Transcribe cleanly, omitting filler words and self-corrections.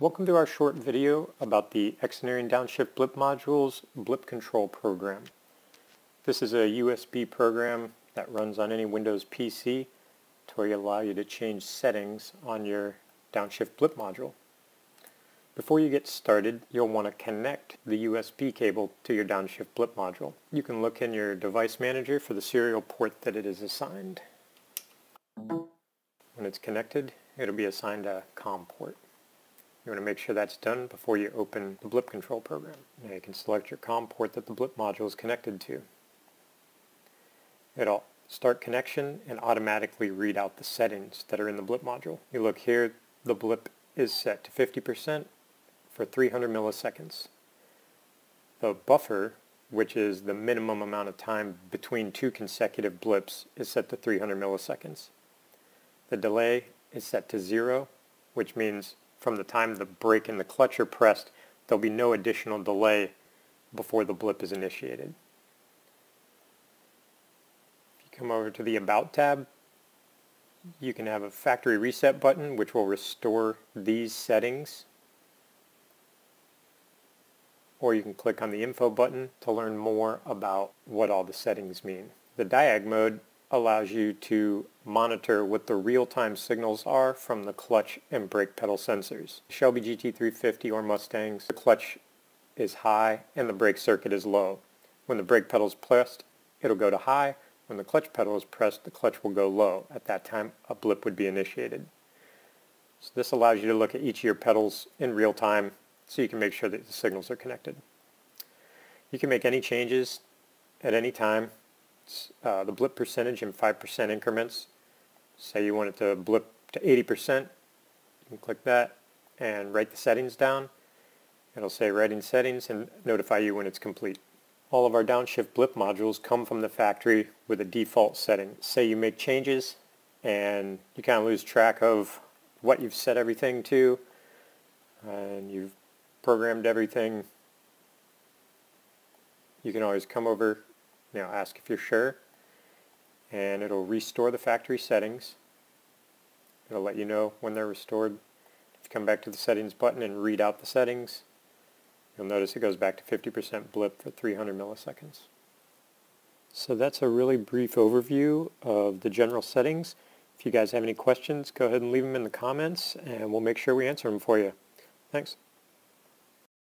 Welcome to our short video about the Xineering Downshift Blip Module's Blip Control Program. This is a USB program that runs on any Windows PC to allow you to change settings on your Downshift Blip Module. Before you get started, you'll want to connect the USB cable to your Downshift Blip Module. You can look in your device manager for the serial port that it is assigned. When it's connected, it'll be assigned a COM port. You want to make sure that's done before you open the Blip Control Program. Now you can select your COM port that the Blip Module is connected to. It'll start connection and automatically read out the settings that are in the Blip Module. You look here, the blip is set to 50% for 300 milliseconds. The buffer, which is the minimum amount of time between two consecutive blips, is set to 300 milliseconds. The delay is set to 0, which means from the time the brake and the clutch are pressed, there'll be no additional delay before the blip is initiated. If you come over to the About tab, you can have a factory reset button which will restore these settings, or you can click on the info button to learn more about what all the settings mean. The diag mode allows you to monitor what the real-time signals are from the clutch and brake pedal sensors. Shelby GT350 or Mustangs, the clutch is high and the brake circuit is low. When the brake pedal is pressed, it'll go to high. When the clutch pedal is pressed, the clutch will go low. At that time, a blip would be initiated. So this allows you to look at each of your pedals in real time so you can make sure that the signals are connected. You can make any changes at any time. The blip percentage in 5% increments. Say you want it to blip to 80%, you can click that and write the settings down. It'll say writing settings and notify you when it's complete. All of our Downshift Blip modules come from the factory with a default setting. Say you make changes and you kind of lose track of what you've set everything to and you've programmed everything. You can always come over, now ask if you're sure, and it'll restore the factory settings. It'll let you know when they're restored. If you come back to the settings button and read out the settings, you'll notice it goes back to 50% blip for 300 milliseconds. So that's a really brief overview of the general settings. If you guys have any questions, go ahead and leave them in the comments and we'll make sure we answer them for you. Thanks.